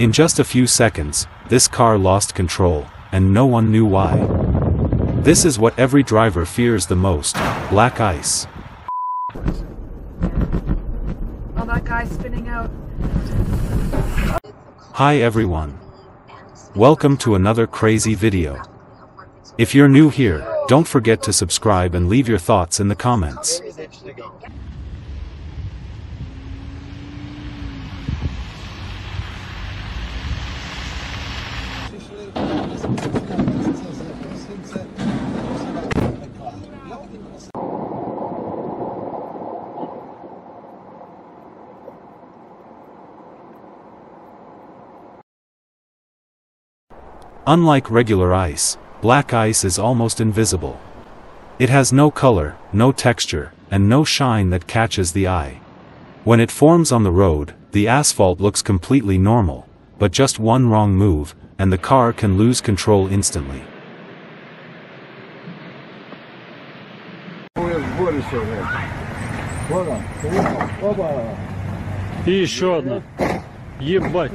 In just a few seconds, this car lost control, and no one knew why. This is what every driver fears the most, black ice. Oh, that guy's spinning out. Hi everyone. Welcome to another crazy video. If you're new here, don't forget to subscribe and leave your thoughts in the comments. Unlike regular ice, black ice is almost invisible. It has no color, no texture, and no shine that catches the eye. When it forms on the road, the asphalt looks completely normal, but just one wrong move, and the car can lose control instantly. И еще одна. Ебать.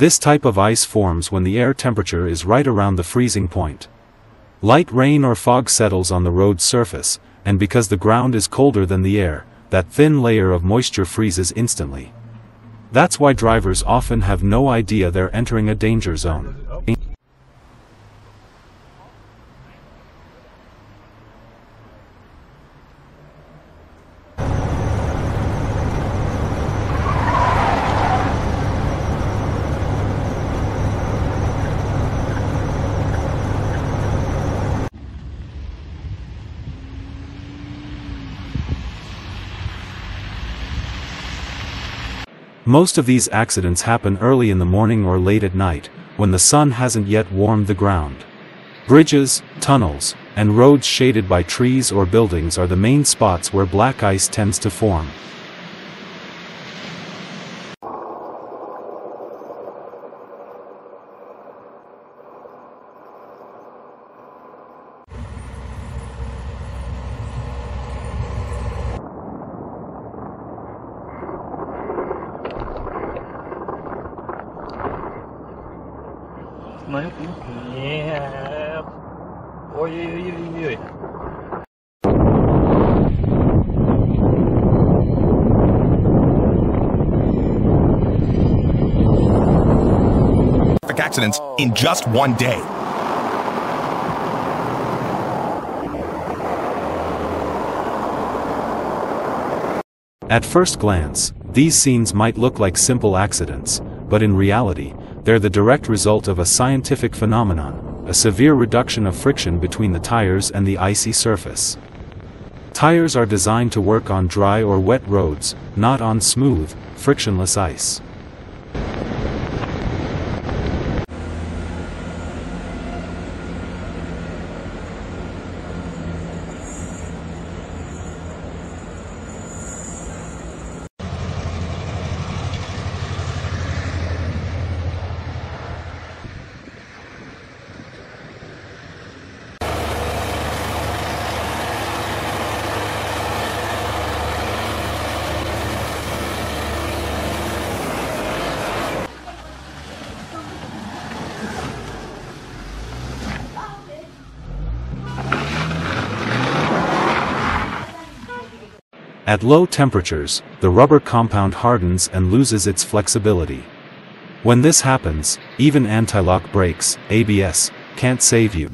This type of ice forms when the air temperature is right around the freezing point. Light rain or fog settles on the road surface, and because the ground is colder than the air, that thin layer of moisture freezes instantly. That's why drivers often have no idea they're entering a danger zone. Most of these accidents happen early in the morning or late at night, when the sun hasn't yet warmed the ground. Bridges, tunnels, and roads shaded by trees or buildings are the main spots where black ice tends to form. Yeah. Ой-ой-ой-ой-ой. Accidents in just one day. At first glance, these scenes might look like simple accidents, but in reality, they're the direct result of a scientific phenomenon, a severe reduction of friction between the tires and the icy surface. Tires are designed to work on dry or wet roads, not on smooth, frictionless ice. At low temperatures, the rubber compound hardens and loses its flexibility. When this happens, even anti-lock brakes, ABS, can't save you.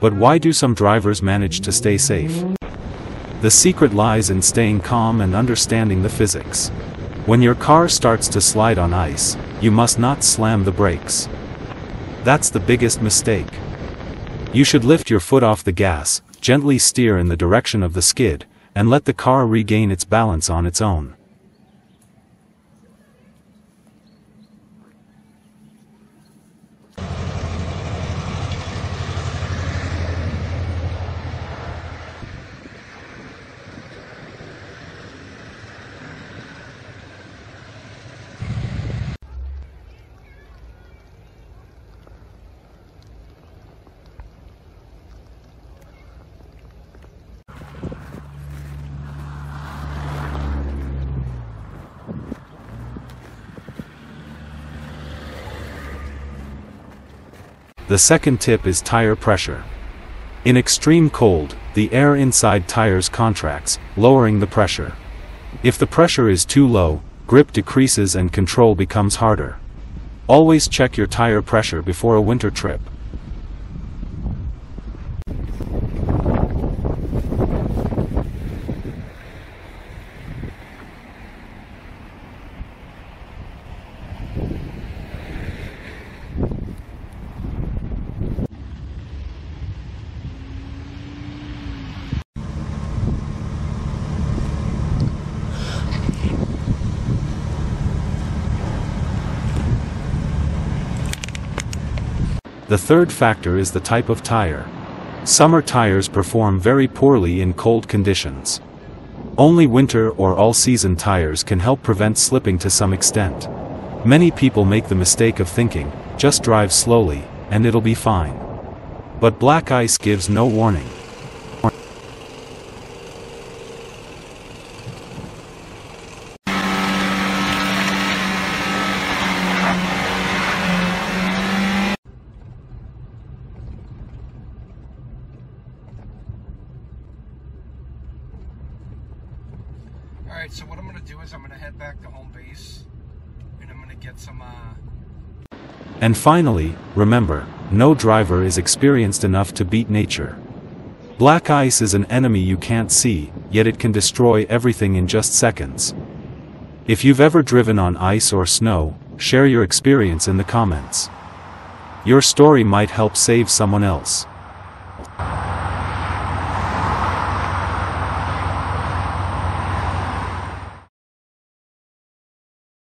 But why do some drivers manage to stay safe? The secret lies in staying calm and understanding the physics. When your car starts to slide on ice, you must not slam the brakes. That's the biggest mistake. You should lift your foot off the gas, gently steer in the direction of the skid, and let the car regain its balance on its own. The second tip is tire pressure. In extreme cold, the air inside tires contracts, lowering the pressure. If the pressure is too low, grip decreases and control becomes harder. Always check your tire pressure before a winter trip. The third factor is the type of tire. Summer tires perform very poorly in cold conditions. Only winter or all-season tires can help prevent slipping to some extent. Many people make the mistake of thinking, just drive slowly, and it'll be fine. But black ice gives no warning. Alright, so what I'm going to do is I'm going to head back to home base, and I'm going to get some... And finally, remember, no driver is experienced enough to beat nature. Black ice is an enemy you can't see, yet it can destroy everything in just seconds. If you've ever driven on ice or snow, share your experience in the comments. Your story might help save someone else.